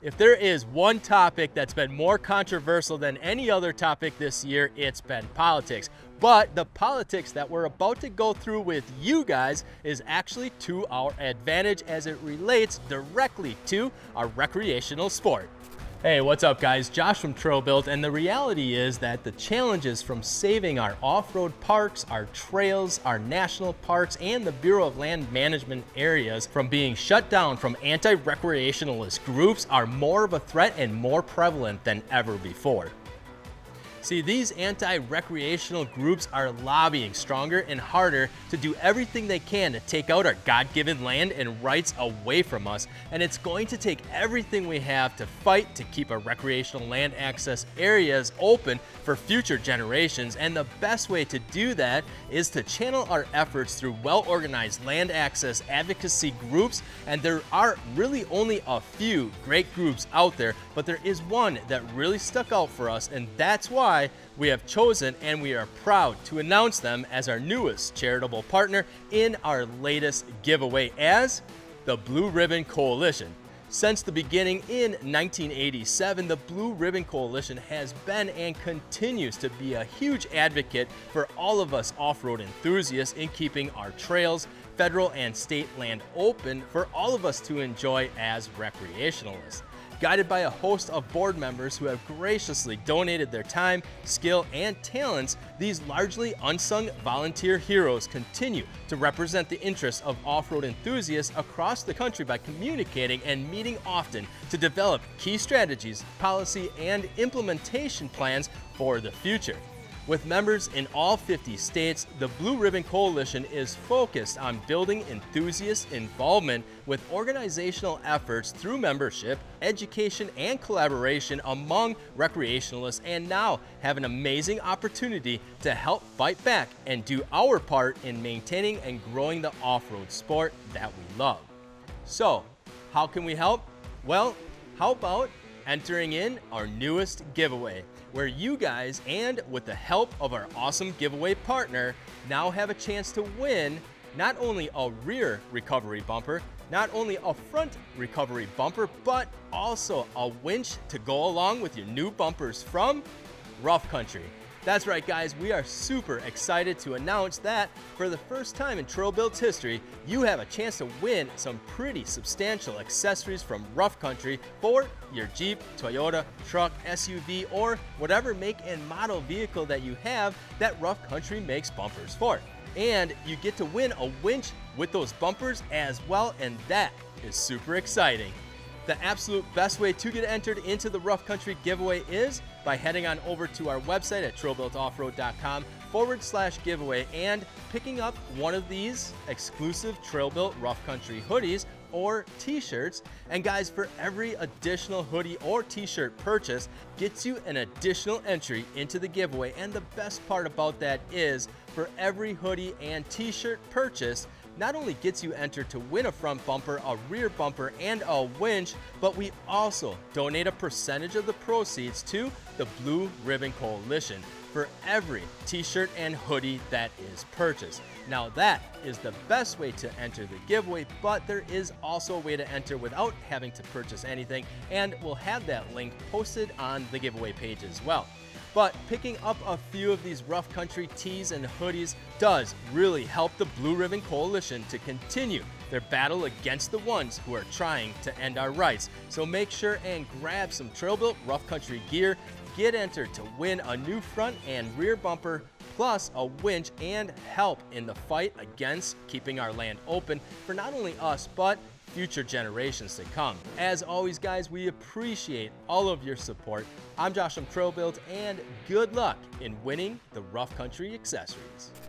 If there is one topic that's been more controversial than any other topic this year, it's been politics. But the politics that we're about to go through with you guys is actually to our advantage as it relates directly to our recreational sport. Hey, what's up guys? Josh from TrailBuilt, and the reality is that the challenges from saving our off-road parks, our trails, our national parks, and the Bureau of Land Management areas from being shut down from anti-recreationalist groups are more of a threat and more prevalent than ever before. See, these anti-recreational groups are lobbying stronger and harder to do everything they can to take out our God-given land and rights away from us, and it's going to take everything we have to fight to keep our recreational land access areas open for future generations, and the best way to do that is to channel our efforts through well-organized land access advocacy groups, and there are really only a few great groups out there, but there is one that really stuck out for us, and that's why we have chosen and we are proud to announce them as our newest charitable partner in our latest giveaway as the Blue Ribbon Coalition. Since the beginning in 1987, the Blue Ribbon Coalition has been and continues to be a huge advocate for all of us off-road enthusiasts in keeping our trails, federal and state land open for all of us to enjoy as recreationalists. Guided by a host of board members who have graciously donated their time, skill, and talents, these largely unsung volunteer heroes continue to represent the interests of off-road enthusiasts across the country by communicating and meeting often to develop key strategies, policy, and implementation plans for the future. With members in all 50 states, the Blue Ribbon Coalition is focused on building enthusiast involvement with organizational efforts through membership, education, and collaboration among recreationalists, and now have an amazing opportunity to help fight back and do our part in maintaining and growing the off-road sport that we love. So, how can we help? Well, how about entering in our newest giveaway, where you guys, and with the help of our awesome giveaway partner, now have a chance to win not only a rear recovery bumper, not only a front recovery bumper, but also a winch to go along with your new bumpers from Rough Country. That's right guys, we are super excited to announce that for the first time in TrailBuilt's history, you have a chance to win some pretty substantial accessories from Rough Country for your Jeep, Toyota, truck, SUV, or whatever make and model vehicle that you have that Rough Country makes bumpers for. And you get to win a winch with those bumpers as well, and that is super exciting. The absolute best way to get entered into the Rough Country giveaway is by heading on over to our website at trailbuiltoffroad.com/giveaway and picking up one of these exclusive TrailBuilt Rough Country hoodies or t-shirts. And guys, for every additional hoodie or t-shirt purchase gets you an additional entry into the giveaway. And the best part about that is for every hoodie and t-shirt purchase, not only gets you entered to win a front bumper, a rear bumper, and a winch, but we also donate a percentage of the proceeds to the Blue Ribbon Coalition for every t-shirt and hoodie that is purchased. Now that is the best way to enter the giveaway, but there is also a way to enter without having to purchase anything, and we'll have that link posted on the giveaway page as well. But picking up a few of these Rough Country tees and hoodies does really help the Blue Ribbon Coalition to continue their battle against the ones who are trying to end our rights. So make sure and grab some TrailBuilt Rough Country gear, get entered to win a new front and rear bumper, plus a winch, and help in the fight against keeping our land open for not only us, but future generations to come. As always guys, we appreciate all of your support. I'm Josh from TrailBuilt, and good luck in winning the Rough Country accessories.